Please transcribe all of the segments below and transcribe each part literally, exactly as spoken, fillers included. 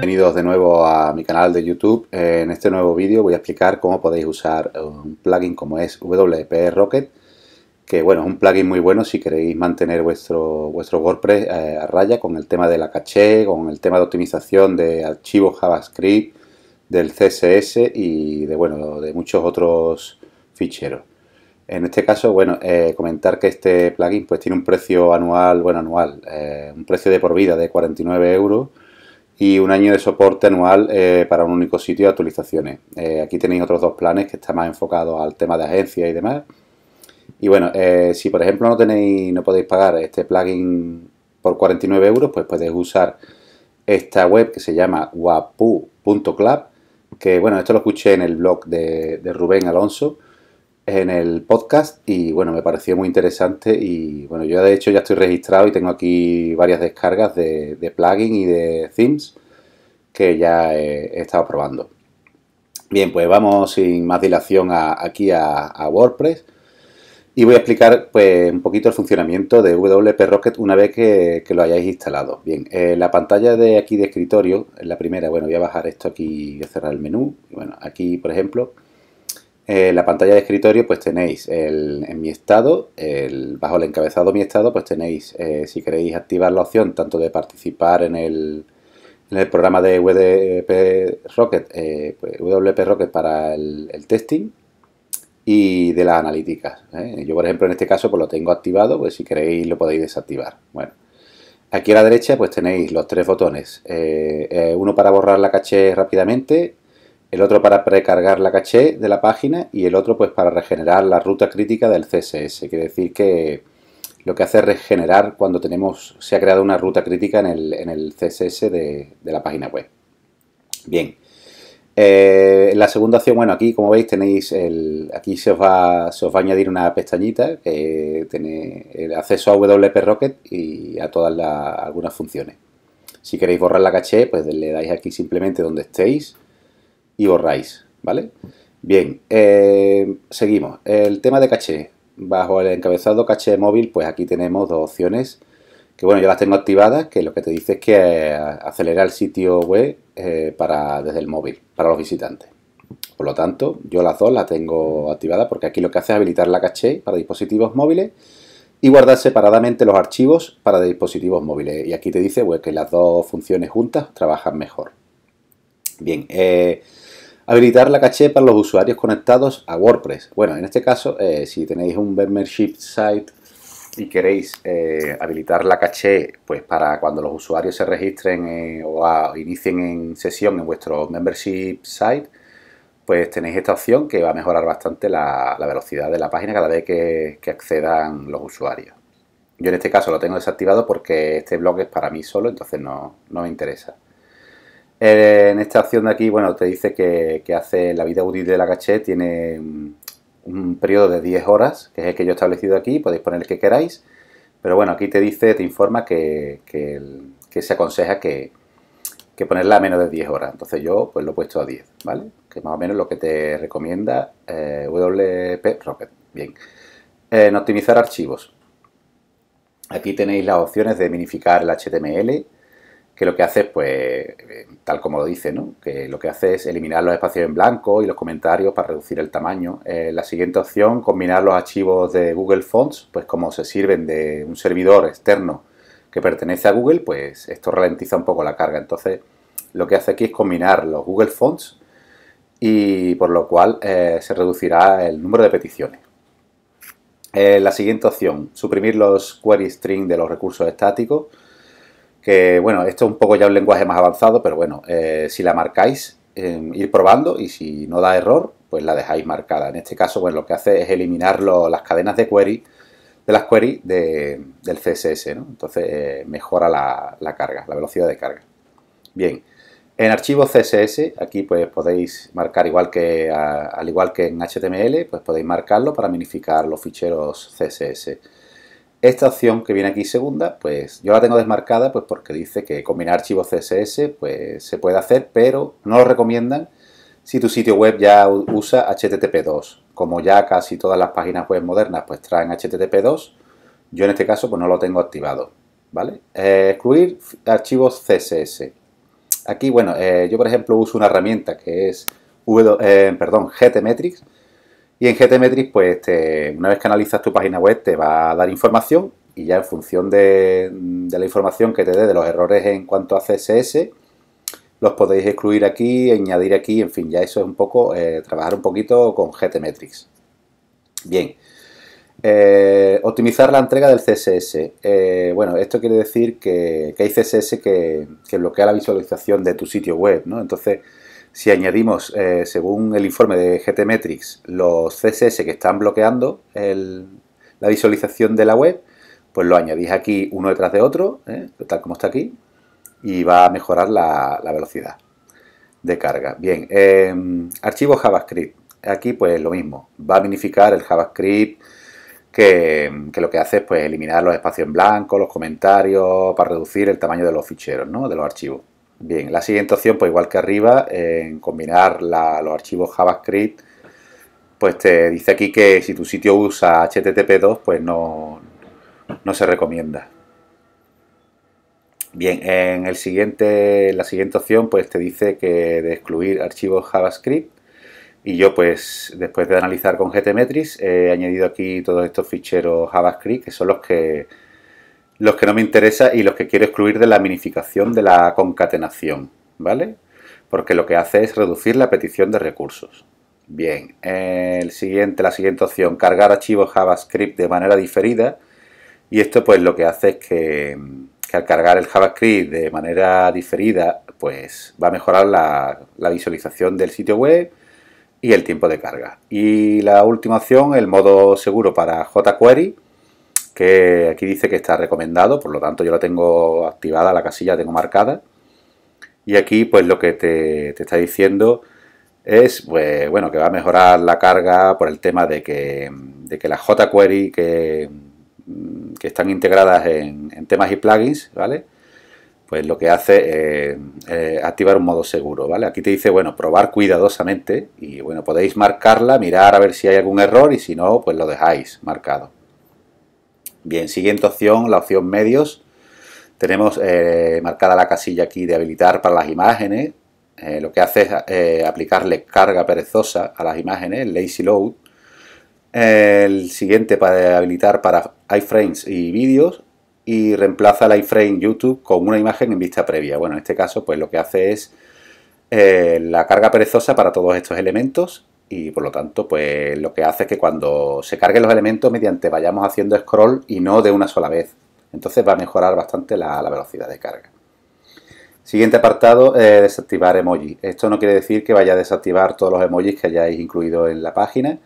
Bienvenidos de nuevo a mi canal de YouTube. En este nuevo vídeo voy a explicar cómo podéis usar un plugin como es W P Rocket, que bueno, es un plugin muy bueno si queréis mantener vuestro, vuestro WordPress eh, a raya con el tema de la caché, con el tema de optimización de archivos JavaScript, del C S S y de, bueno, de muchos otros ficheros. En este caso, bueno, eh, comentar que este plugin pues tiene un precio anual, bueno, anual, eh, un precio de por vida de cuarenta y nueve euros y un año de soporte anual eh, para un único sitio de actualizaciones. Eh, aquí tenéis otros dos planes que están más enfocados al tema de agencia y demás. Y bueno, eh, si por ejemplo no tenéis, no podéis pagar este plugin por cuarenta y nueve euros, pues podéis usar esta web que se llama wapu punto club, que bueno, esto lo escuché en el blog de, de Rubén Alonso, en el podcast, y bueno, me pareció muy interesante. Y bueno, yo de hecho ya estoy registrado y tengo aquí varias descargas de, de plugin y de themes que ya he, he estado probando. Bien, pues vamos sin más dilación a, aquí a, a WordPress, y voy a explicar pues un poquito el funcionamiento de W P Rocket una vez que, que lo hayáis instalado. Bien, eh, la pantalla de aquí de escritorio, en la primera, bueno, voy a bajar esto aquí, voy a cerrar el menú, y bueno, aquí por ejemplo, Eh, la pantalla de escritorio, pues tenéis el, en mi estado, el, bajo el encabezado mi estado, pues tenéis, eh, si queréis activar la opción tanto de participar en el, en el programa de W P Rocket, eh, pues W P Rocket para el, el testing y de las analíticas. ¿eh? Yo, por ejemplo, en este caso, pues lo tengo activado, pues si queréis lo podéis desactivar. Bueno, aquí a la derecha, pues tenéis los tres botones, eh, eh, uno para borrar la caché rápidamente, el otro para precargar la caché de la página y el otro pues para regenerar la ruta crítica del C S S. Quiere decir que lo que hace es regenerar cuando tenemos, se ha creado una ruta crítica en el, en el C S S de, de la página web. Bien, eh, la segunda opción, bueno, aquí como veis tenéis, el, aquí se os, va, se os va a añadir una pestañita que tiene el acceso a W P Rocket y a todas las, algunas funciones. Si queréis borrar la caché, pues le dais aquí simplemente donde estéis y borráis, ¿vale? Bien, eh, seguimos. El tema de caché. Bajo el encabezado caché móvil, pues aquí tenemos dos opciones que, bueno, yo las tengo activadas, que lo que te dice es que eh, acelera el sitio web eh, para, desde el móvil para los visitantes. Por lo tanto, yo las dos las tengo activadas porque aquí lo que hace es habilitar la caché para dispositivos móviles y guardar separadamente los archivos para dispositivos móviles. Y aquí te dice pues, que las dos funciones juntas trabajan mejor. Bien, eh, habilitar la caché para los usuarios conectados a WordPress. Bueno, en este caso, eh, si tenéis un membership site y queréis eh, habilitar la caché pues para cuando los usuarios se registren eh, o a, inicien en sesión en vuestro membership site, pues tenéis esta opción que va a mejorar bastante la, la velocidad de la página cada vez que, que accedan los usuarios. Yo en este caso lo tengo desactivado porque este blog es para mí solo, entonces no, no me interesa. En esta opción de aquí, bueno, te dice que, que hace la vida útil de la caché, tiene un periodo de diez horas, que es el que yo he establecido aquí, podéis poner el que queráis, pero bueno, aquí te dice, te informa que, que, que se aconseja que, que ponerla a menos de diez horas, entonces yo pues lo he puesto a diez, ¿vale? Que es más o menos lo que te recomienda eh, W P Rocket. Bien, en optimizar archivos, aquí tenéis las opciones de minificar el H T M L, que lo que hace es, pues, tal como lo dice, ¿no? Que lo que hace es eliminar los espacios en blanco y los comentarios para reducir el tamaño. Eh, la siguiente opción, combinar los archivos de Google Fonts, pues como se sirven de un servidor externo que pertenece a Google, pues esto ralentiza un poco la carga. Entonces, lo que hace aquí es combinar los Google Fonts y por lo cual eh, se reducirá el número de peticiones. Eh, la siguiente opción, suprimir los query string de los recursos estáticos. Que bueno, esto es un poco ya un lenguaje más avanzado, pero bueno, eh, si la marcáis, eh, ir probando y si no da error, pues la dejáis marcada. En este caso, bueno, lo que hace es eliminar lo, las cadenas de query, de las query de, del C S S, ¿no? Entonces eh, mejora la, la carga, la velocidad de carga. Bien, en archivos C S S, aquí pues podéis marcar igual que, a, al igual que en H T M L, pues podéis marcarlo para minificar los ficheros C S S. Esta opción que viene aquí segunda, pues yo la tengo desmarcada pues porque dice que combinar archivos C S S pues se puede hacer, pero no lo recomiendan si tu sitio web ya usa H T T P dos. Como ya casi todas las páginas web modernas pues traen H T T P dos, yo en este caso pues no lo tengo activado, ¿vale? Eh, excluir archivos C S S. Aquí, bueno, eh, yo por ejemplo uso una herramienta que es w, eh, perdón, GTmetrix. Y en GTmetrix, pues te, una vez que analizas tu página web, te va a dar información y ya en función de, de la información que te dé de los errores en cuanto a C S S, los podéis excluir aquí, añadir aquí, en fin, ya eso es un poco, eh, trabajar un poquito con GTmetrix. Bien, eh, optimizar la entrega del C S S. Eh, bueno, esto quiere decir que, que hay C S S que, que bloquea la visualización de tu sitio web, ¿no? Entonces, si añadimos, eh, según el informe de GTmetrix, los C S S que están bloqueando el, la visualización de la web, pues lo añadís aquí uno detrás de otro, ¿eh? Tal como está aquí, y va a mejorar la, la velocidad de carga. Bien, eh, archivo JavaScript. Aquí pues lo mismo, va a minificar el JavaScript que, que lo que hace es pues eliminar los espacios en blanco, los comentarios, para reducir el tamaño de los ficheros, ¿no? De los archivos. Bien, la siguiente opción, pues igual que arriba, en eh, combinar la, los archivos JavaScript, pues te dice aquí que si tu sitio usa H T T P dos, pues no, no se recomienda. Bien, en el siguiente, la siguiente opción, pues te dice que de excluir archivos JavaScript. Y yo, pues, después de analizar con GTmetrix, eh, he añadido aquí todos estos ficheros JavaScript, que son los que... los que no me interesa y los que quiero excluir de la minificación de la concatenación, ¿vale? Porque lo que hace es reducir la petición de recursos. Bien, el siguiente, la siguiente opción, cargar archivos JavaScript de manera diferida. Y esto pues lo que hace es que, que al cargar el JavaScript de manera diferida, pues va a mejorar la, la visualización del sitio web y el tiempo de carga. Y la última opción, el modo seguro para jQuery, que aquí dice que está recomendado, por lo tanto yo la tengo activada, la casilla la tengo marcada. Y aquí pues lo que te, te está diciendo es, pues, bueno, que va a mejorar la carga por el tema de que, de que las jQuery que, que están integradas en, en temas y plugins, ¿vale? Pues lo que hace es eh, eh, activar un modo seguro, ¿vale? Aquí te dice, bueno, probar cuidadosamente y, bueno, podéis marcarla, mirar a ver si hay algún error y si no, pues lo dejáis marcado. Bien, siguiente opción, la opción medios. Tenemos eh, marcada la casilla aquí de habilitar para las imágenes. Eh, lo que hace es eh, aplicarle carga perezosa a las imágenes, lazy load. Eh, el siguiente para habilitar para iframes y vídeos. Y reemplaza el iframe YouTube con una imagen en vista previa. Bueno, en este caso pues lo que hace es eh, la carga perezosa para todos estos elementos. Y por lo tanto, pues lo que hace es que cuando se carguen los elementos mediante vayamos haciendo scroll y no de una sola vez. Entonces va a mejorar bastante la, la velocidad de carga. Siguiente apartado, eh, desactivar emoji. Esto no quiere decir que vaya a desactivar todos los emojis que hayáis incluido en la página,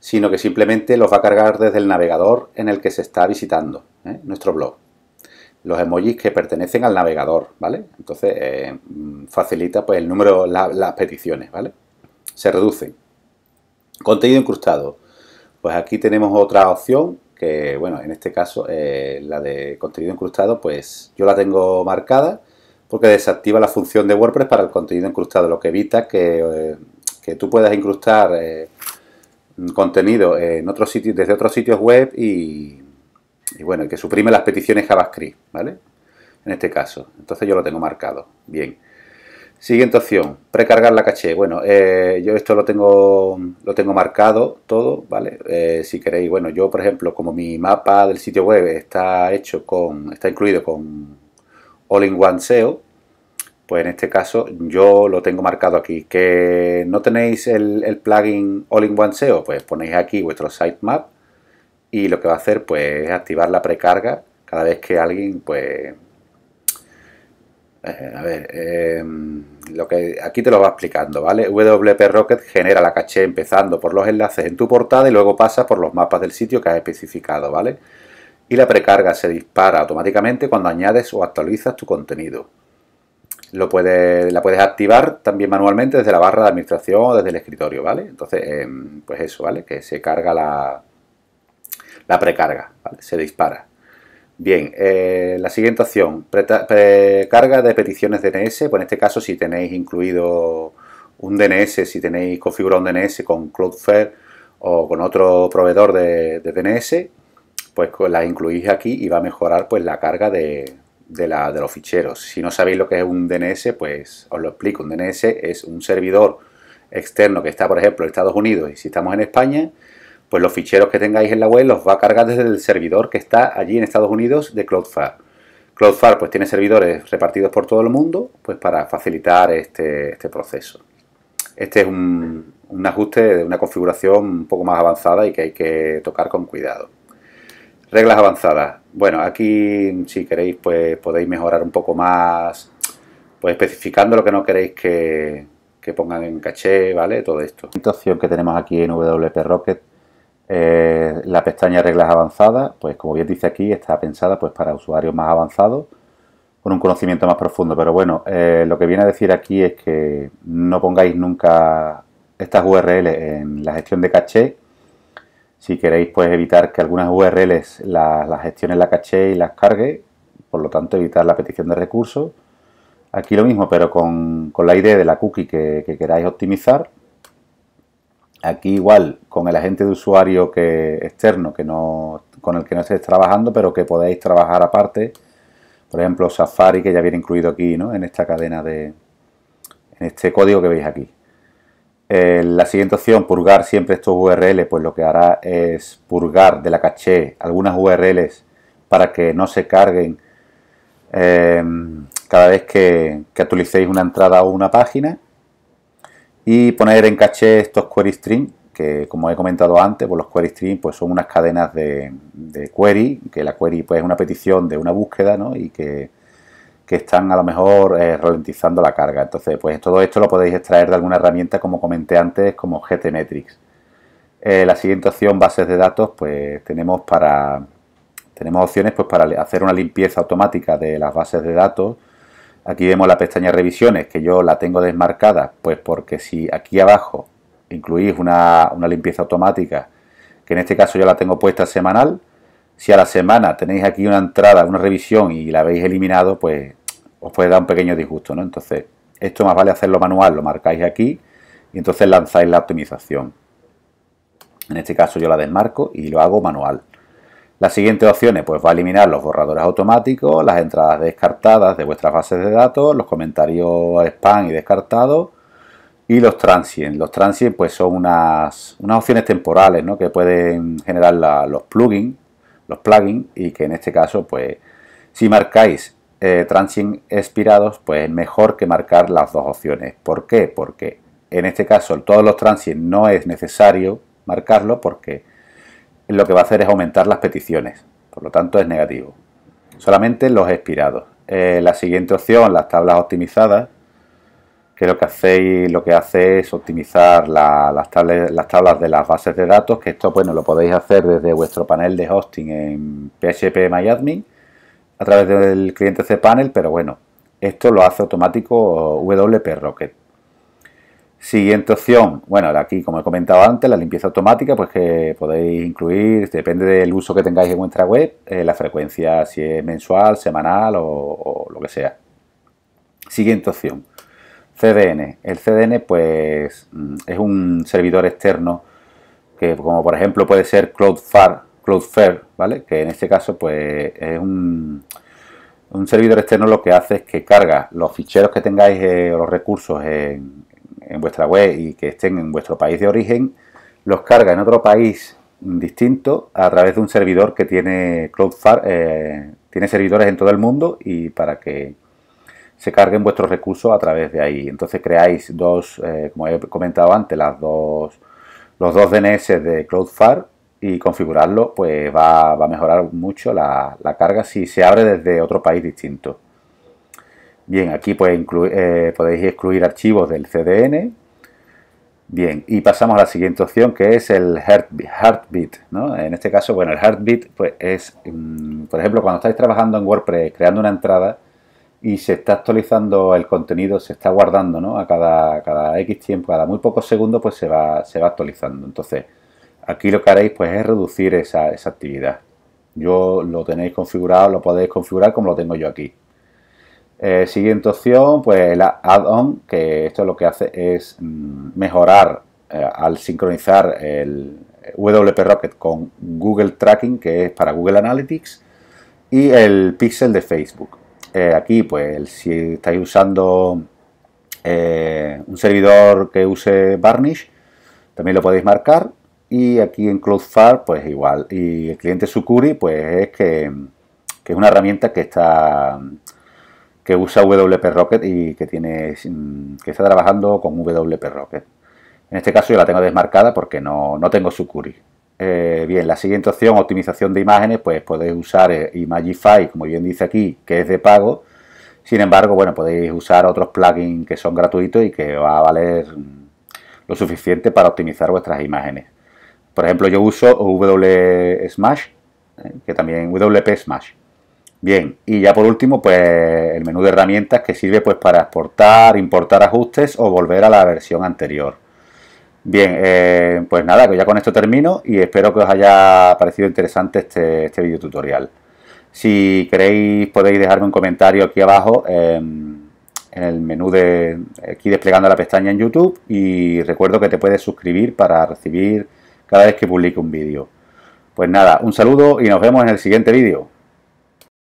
sino que simplemente los va a cargar desde el navegador en el que se está visitando, ¿eh? Nuestro blog. Los emojis que pertenecen al navegador, ¿vale? Entonces eh, facilita pues el número, la, las peticiones, ¿vale? Se reducen. Contenido incrustado. Pues aquí tenemos otra opción que, bueno, en este caso eh, la de contenido incrustado, pues yo la tengo marcada porque desactiva la función de WordPress para el contenido incrustado, lo que evita que, eh, que tú puedas incrustar eh, contenido en otros sitios, desde otros sitios web y, y, bueno, que suprime las peticiones JavaScript, ¿vale? En este caso. Entonces yo lo tengo marcado. Bien. Siguiente opción, precargar la caché. Bueno, eh, yo esto lo tengo lo tengo marcado todo, ¿vale? Eh, si queréis, bueno, yo por ejemplo, como mi mapa del sitio web está hecho con, está incluido con All In One S E O, pues en este caso yo lo tengo marcado aquí. Que no tenéis el, el plugin All In One S E O, pues ponéis aquí vuestro sitemap y lo que va a hacer pues es activar la precarga cada vez que alguien pues... Eh, a ver, eh, lo que aquí te lo va explicando, ¿vale? W P Rocket genera la caché empezando por los enlaces en tu portada y luego pasa por los mapas del sitio que has especificado, ¿vale? Y la precarga se dispara automáticamente cuando añades o actualizas tu contenido. Lo puedes, la puedes activar también manualmente desde la barra de administración o desde el escritorio, ¿vale? Entonces, eh, pues eso, ¿vale? Que se carga la, la precarga, ¿vale? Se dispara. Bien, eh, la siguiente opción, carga de peticiones D N S, pues en este caso si tenéis incluido un D N S, si tenéis configurado un D N S con Cloudflare o con otro proveedor de, de D N S, pues la incluís aquí y va a mejorar pues la carga de, de, la, de los ficheros. Si no sabéis lo que es un D N S, pues os lo explico. Un D N S es un servidor externo que está, por ejemplo, en Estados Unidos, y si estamos en España, pues los ficheros que tengáis en la web los va a cargar desde el servidor que está allí en Estados Unidos de Cloudflare. Cloudflare pues tiene servidores repartidos por todo el mundo, pues para facilitar este, este proceso. Este es un, un ajuste de una configuración un poco más avanzada y que hay que tocar con cuidado. Reglas avanzadas. Bueno, aquí si queréis pues podéis mejorar un poco más, pues especificando lo que no queréis que, que pongan en caché, ¿vale? Todo esto. La situación que tenemos aquí en W P Rocket, eh, la pestaña reglas avanzadas, pues como bien dice aquí, está pensada pues para usuarios más avanzados, con un conocimiento más profundo. Pero bueno, eh, lo que viene a decir aquí es que no pongáis nunca estas U R L en la gestión de caché. Si queréis, pues evitar que algunas U R Ls las, las gestione la caché y las cargue, por lo tanto evitar la petición de recursos. Aquí lo mismo, pero con, con la I D de la cookie que, que queráis optimizar. Aquí igual con el agente de usuario que, externo que no, con el que no estéis trabajando, pero que podáis trabajar aparte. Por ejemplo, Safari, que ya viene incluido aquí, ¿no? En esta cadena de, en este código que veis aquí. Eh, la siguiente opción, purgar siempre estos U R L, pues lo que hará es purgar de la caché algunas U R Ls para que no se carguen eh, cada vez que, que actualicéis una entrada o una página, y poner en caché estos query string, que como he comentado antes, pues los query string pues son unas cadenas de, de query, que la query pues es una petición de una búsqueda, ¿no? Y que que están a lo mejor eh, ralentizando la carga. Entonces, pues todo esto lo podéis extraer de alguna herramienta, como comenté antes, como GTmetrix. Eh, la siguiente opción, bases de datos, pues tenemos para tenemos opciones pues para hacer una limpieza automática de las bases de datos. Aquí vemos la pestaña revisiones, que yo la tengo desmarcada, pues porque si aquí abajo incluís una, una limpieza automática, que en este caso yo la tengo puesta semanal, si a la semana tenéis aquí una entrada, una revisión y la habéis eliminado, pues os puede dar un pequeño disgusto, ¿no? Entonces, esto más vale hacerlo manual, lo marcáis aquí y entonces lanzáis la optimización. En este caso yo la desmarco y lo hago manual. Las siguientes opciones, pues va a eliminar los borradores automáticos, las entradas descartadas de vuestras bases de datos, los comentarios spam y descartados y los transients. Los transients pues son unas, unas opciones temporales, ¿no? Que pueden generar la, los plugins, los plugins, y que en este caso, pues si marcáis Eh, transient expirados, pues es mejor que marcar las dos opciones. ¿Por qué? Porque en este caso todos los transients no es necesario marcarlo, porque lo que va a hacer es aumentar las peticiones, por lo tanto es negativo. Solamente los expirados. Eh, la siguiente opción, las tablas optimizadas, que lo que hacéis, lo que hace es optimizar la, las, tablas, las tablas de las bases de datos, que esto bueno lo podéis hacer desde vuestro panel de hosting en P H P MyAdmin, a través del cliente cPanel, pero bueno, esto lo hace automático W P Rocket. Siguiente opción, bueno, aquí como he comentado antes, la limpieza automática, pues que podéis incluir, depende del uso que tengáis en vuestra web, eh, la frecuencia, si es mensual, semanal o, o lo que sea. Siguiente opción, C D N. El C D N pues es un servidor externo que, como por ejemplo puede ser Cloudflare, Cloudflare, ¿vale? Que en este caso pues es un, un servidor externo, lo que hace es que carga los ficheros que tengáis eh, o los recursos en, en vuestra web y que estén en vuestro país de origen, los carga en otro país distinto a través de un servidor que tiene Cloudflare, eh, tiene servidores en todo el mundo, y para que se carguen vuestros recursos a través de ahí. Entonces creáis dos, eh, como he comentado antes, las dos, los dos D N S de Cloudflare, y configurarlo pues va, va a mejorar mucho la, la carga si se abre desde otro país distinto. Bien, aquí pues incluir, eh, podéis excluir archivos del C D N. Bien, y pasamos a la siguiente opción, que es el heartbeat, heartbeat, ¿no? En este caso, bueno, el heartbeat pues es, mmm, por ejemplo, cuando estáis trabajando en WordPress, creando una entrada y se está actualizando el contenido, se está guardando, ¿no? A cada, cada X tiempo, cada muy pocos segundos, pues se va, se va actualizando. Entonces, aquí lo que haréis pues es reducir esa, esa actividad. Yo lo tenéis configurado, lo podéis configurar como lo tengo yo aquí. Eh, siguiente opción, pues la add-on, que esto lo que hace es mejorar eh, al sincronizar el W P Rocket con Google Tracking, que es para Google Analytics, y el Pixel de Facebook. eh, aquí, pues si estáis usando eh, un servidor que use Varnish, también lo podéis marcar. Y aquí en Cloudflare, pues igual. Y el cliente Sucuri, pues es que, que es una herramienta que está que usa W P Rocket y que tiene que está trabajando con W P Rocket. En este caso yo la tengo desmarcada porque no, no tengo Sucuri. Eh, bien, la siguiente opción, optimización de imágenes, pues podéis usar eh, Imagify, como bien dice aquí, que es de pago. Sin embargo, bueno, podéis usar otros plugins que son gratuitos y que va a valer lo suficiente para optimizar vuestras imágenes. Por ejemplo, yo uso W P Smash, eh, que también W P Smash. Bien, y ya por último, pues el menú de herramientas que sirve pues para exportar, importar ajustes o volver a la versión anterior. Bien, eh, pues nada, que ya con esto termino y espero que os haya parecido interesante este, este video tutorial. Si queréis podéis dejarme un comentario aquí abajo eh, en el menú de aquí desplegando la pestaña en YouTube, y recuerdo que te puedes suscribir para recibir cada vez que publique un vídeo. Pues nada, un saludo y nos vemos en el siguiente vídeo.